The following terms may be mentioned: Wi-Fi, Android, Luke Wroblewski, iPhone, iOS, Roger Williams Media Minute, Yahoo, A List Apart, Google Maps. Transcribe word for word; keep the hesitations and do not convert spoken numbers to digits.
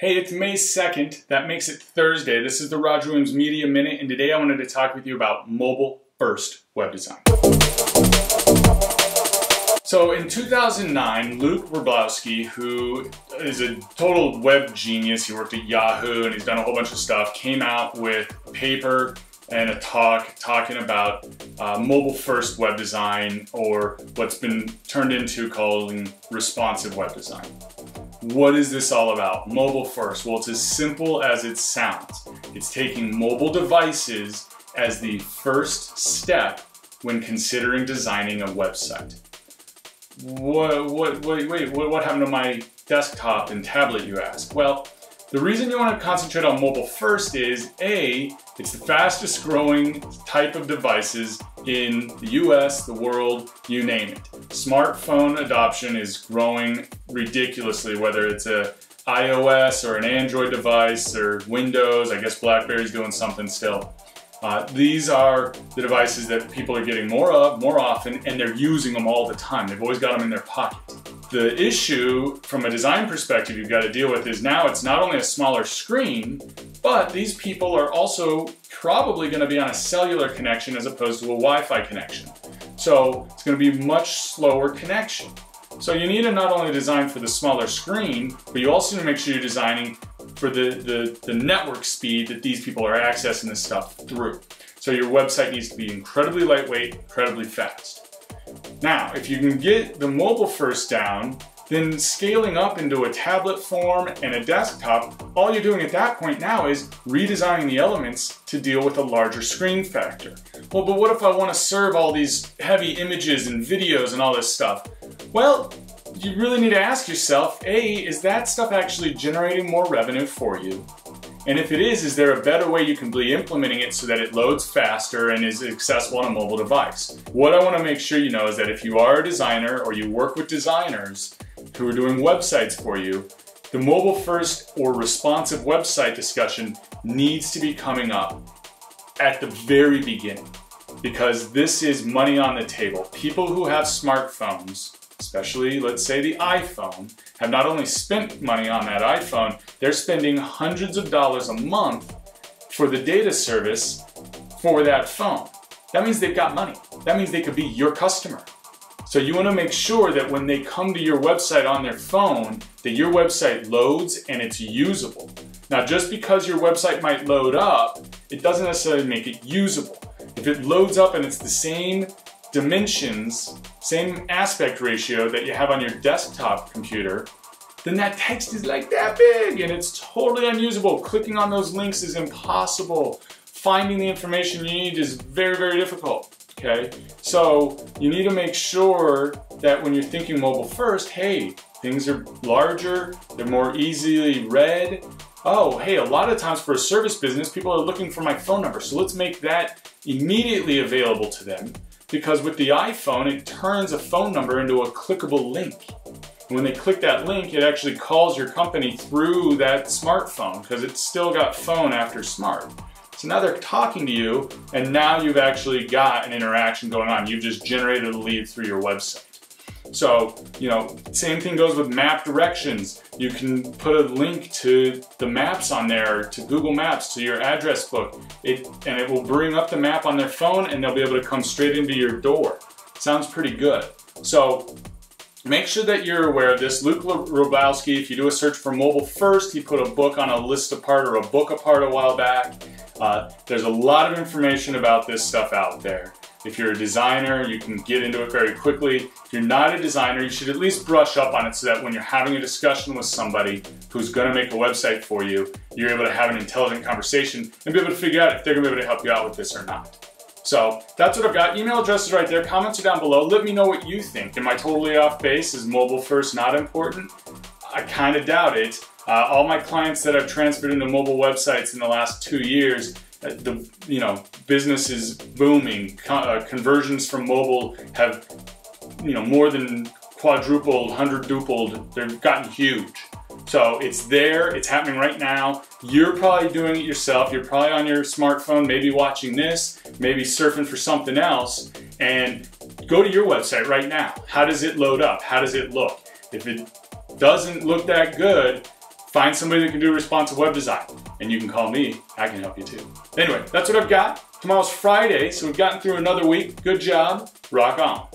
Hey, it's May second. That makes it Thursday. This is the Roger Williams Media Minute, and today I wanted to talk with you about mobile-first web design. So in two thousand nine, Luke Wroblewski, who is a total web genius, he worked at Yahoo and he's done a whole bunch of stuff, came out with a paper and a talk talking about uh, mobile-first web design, or what's been turned into calling responsive web design. What is this all about? Mobile first. Well, it's as simple as it sounds. It's taking mobile devices as the first step when considering designing a website. What, what, wait, wait, what, what happened to my desktop and tablet, you ask? Well, the reason you want to concentrate on mobile first is A, it's the fastest growing type of devices in the U S, the world, you name it. Smartphone adoption is growing ridiculously, whether it's a iOS or an Android device or Windows. I guess BlackBerry's doing something still. Uh, these are the devices that people are getting more of, more often, and they're using them all the time. They've always got them in their pocket. The issue from a design perspective you've got to deal with is now it's not only a smaller screen, but these people are also probably going to be on a cellular connection as opposed to a Wi-Fi connection. So it's going to be a much slower connection. So you need to not only design for the smaller screen, but you also need to make sure you're designing for the, the, the network speed that these people are accessing this stuff through. So your website needs to be incredibly lightweight, incredibly fast. Now, if you can get the mobile first down, then scaling up into a tablet form and a desktop, all you're doing at that point now is redesigning the elements to deal with a larger screen factor. Well, but what if I want to serve all these heavy images and videos and all this stuff? Well, you really need to ask yourself, A, is that stuff actually generating more revenue for you? And if it is, is there a better way you can be implementing it so that it loads faster and is accessible on a mobile device? What I want to make sure you know is that if you are a designer or you work with designers who are doing websites for you, the mobile first or responsive website discussion needs to be coming up at the very beginning, because this is money on the table. People who have smartphones, especially, let's say, the iPhone, have not only spent money on that iPhone, they're spending hundreds of dollars a month for the data service for that phone. That means they've got money. That means they could be your customer. So you want to make sure that when they come to your website on their phone, that your website loads and it's usable. Now, just because your website might load up, it doesn't necessarily make it usable. If it loads up and it's the same dimensions, same aspect ratio that you have on your desktop computer, then that text is like that big and it's totally unusable. Clicking on those links is impossible. Finding the information you need is very, very difficult, okay? So you need to make sure that when you're thinking mobile first, hey, things are larger, they're more easily read. Oh, hey, a lot of times for a service business, people are looking for my phone number, so let's make that immediately available to them. Because with the iPhone, it turns a phone number into a clickable link. And when they click that link, it actually calls your company through that smartphone, because it's still got phone after smart. So now they're talking to you, and now you've actually got an interaction going on. You've just generated a lead through your website. So, you know, same thing goes with map directions. You can put a link to the maps on there, to Google Maps, to your address book, it, and it will bring up the map on their phone and they'll be able to come straight into your door. Sounds pretty good. So make sure that you're aware of this. Luke Wroblewski, if you do a search for mobile first, he put a book on A List Apart or A Book Apart a while back. Uh, there's a lot of information about this stuff out there. If you're a designer, you can get into it very quickly. If you're not a designer, you should at least brush up on it so that when you're having a discussion with somebody who's gonna make a website for you, you're able to have an intelligent conversation and be able to figure out if they're gonna be able to help you out with this or not. So that's what I've got. Email addresses right there. Comments are down below. Let me know what you think. Am I totally off base? Is mobile first not important? I kind of doubt it. Uh, all my clients that I've transferred into mobile websites in the last two years, the you know business is booming. Con uh, conversions from mobile have you know more than quadrupled, hundred-dupled. They've gotten huge. So it's there. It's happening right now. You're probably doing it yourself. You're probably on your smartphone, maybe watching this, maybe surfing for something else. And go to your website right now. How does it load up? How does it look? If it doesn't look that good, Find somebody that can do responsive web design, and you can call me. I can help you too. Anyway, that's what I've got. Tomorrow's Friday, so we've gotten through another week. Good job. Rock on.